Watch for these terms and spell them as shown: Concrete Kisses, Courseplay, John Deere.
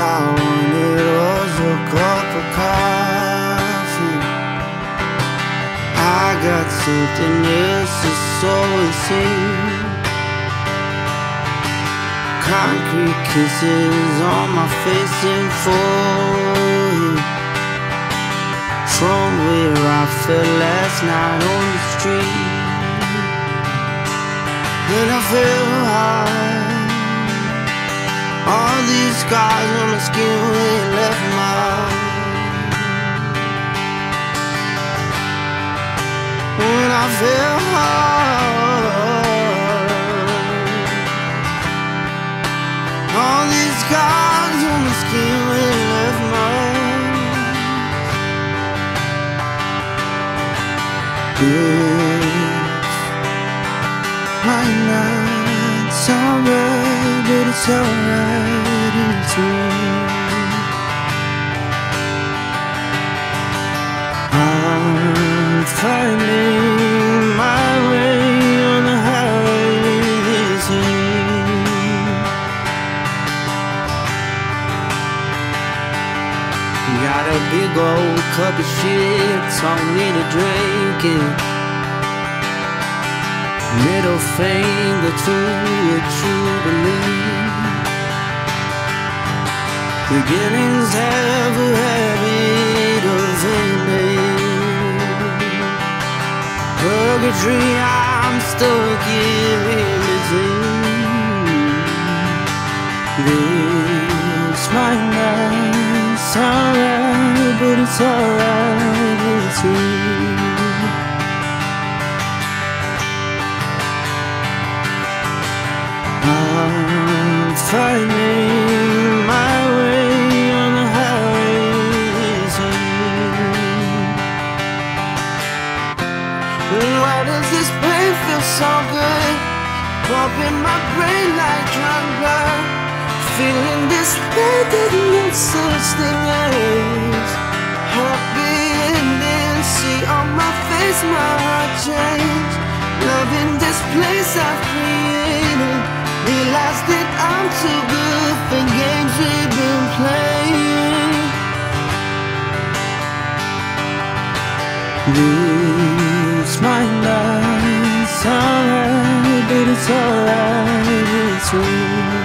I wanted was a cup of coffee. I got something else that's so insane. Concrete kisses on my face and forehead from where I fell last night on the street. And I fell high. All these scars on my skin ain't left my heart. When I fell hard, all these scars on my skin ain't left my heart. It might not sound right, but it's alright in between. I'm finding my way on the highway this year. Got a big old cup of shit, told me to drink it. Middle finger to a true belief. Beginnings have a habit of ending. Purgatory, I'm stuck in between. This might not sound right, but it's alright with you. I'm finding my way on the highway this year. Why does this pain feel so good? Pumping my brain like drunk blood. Feeling this way didn't make such thing as happy ending. See on my face my heart change. Loving this place I've created. Realize that I'm too good for games we've been playing. This might not sound right, but it's alright, it's real.